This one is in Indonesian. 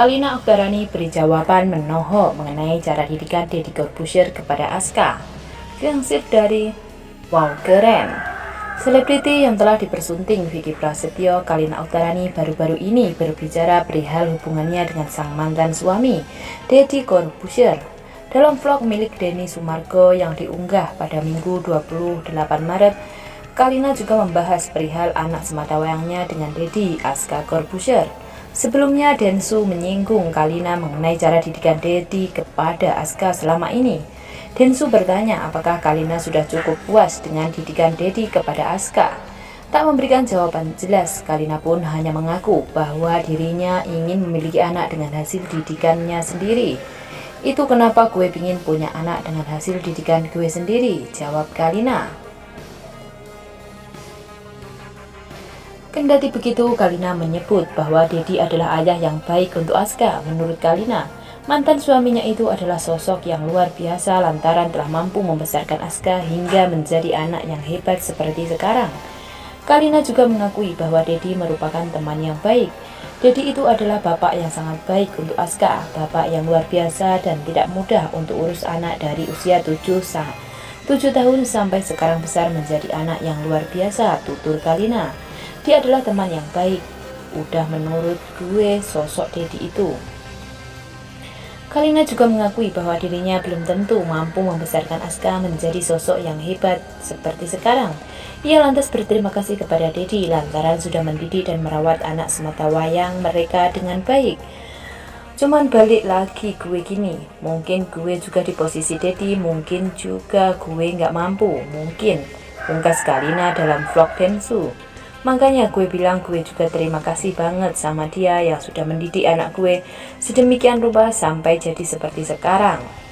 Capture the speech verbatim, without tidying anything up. Kalina Oktarani beri jawaban menohok mengenai cara didikan Deddy Corbuzier kepada Azka. Lansir dari Wowkeren. Selebriti yang telah dipersunting Vicky Prasetyo, Kalina Oktarani baru-baru ini berbicara perihal hubungannya dengan sang mantan suami, Deddy Corbuzier. Dalam vlog milik Denny Sumargo yang diunggah pada Minggu dua puluh delapan Maret, Kalina juga membahas perihal anak sematawayangnya dengan Deddy, Azka Corbuzier. Sebelumnya, Densu menyinggung Kalina mengenai cara didikan Deddy kepada Azka selama ini. Densu bertanya apakah Kalina sudah cukup puas dengan didikan Deddy kepada Azka. Tak memberikan jawaban jelas, Kalina pun hanya mengaku bahwa dirinya ingin memiliki anak dengan hasil didikannya sendiri. Itu kenapa gue pingin punya anak dengan hasil didikan gue sendiri, jawab Kalina. Kendati begitu, Kalina menyebut bahwa Deddy adalah ayah yang baik untuk Azka. Menurut Kalina, mantan suaminya itu adalah sosok yang luar biasa lantaran telah mampu membesarkan Azka hingga menjadi anak yang hebat seperti sekarang. Kalina juga mengakui bahwa Deddy merupakan teman yang baik. Deddy itu adalah bapak yang sangat baik untuk Azka, bapak yang luar biasa dan tidak mudah untuk urus anak dari usia tujuh, tujuh tahun sampai sekarang besar menjadi anak yang luar biasa, tutur Kalina. Dia adalah teman yang baik, udah menurut gue sosok Deddy itu. Kalina juga mengakui bahwa dirinya belum tentu mampu membesarkan Azka menjadi sosok yang hebat seperti sekarang. Ia lantas berterima kasih kepada Deddy lantaran sudah mendidik dan merawat anak sematawayang mereka dengan baik. Cuman balik lagi gue gini, mungkin gue juga di posisi Deddy, mungkin juga gue nggak mampu, mungkin, pungkas Kalina dalam vlog Densu. Makanya gue bilang gue juga terima kasih banget sama dia yang sudah mendidik anak gue sedemikian rupa sampai jadi seperti sekarang.